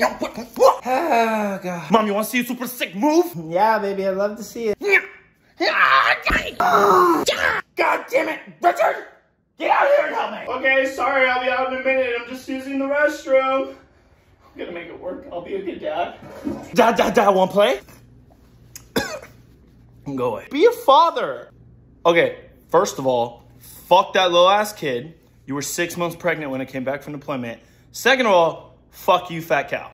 Oh, God. Mom, you want to see a super sick move? Yeah, baby, I'd love to see it. God damn it, Richard! Get out of here and help me! Okay, sorry, I'll be out in a minute. I'm just using the restroom. I'm gonna make it work. I'll be a good dad. Dad, wanna play? Go away. Be a father! Okay, first of all, fuck that little ass kid. You were 6 months pregnant when I came back from deployment. Second of all, fuck you, fat cow.